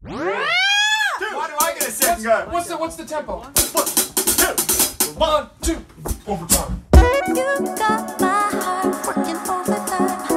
Dude, why do I get a second go? What's the tempo? 1, 2, 1, 2, overtime. You got my heart working overtime.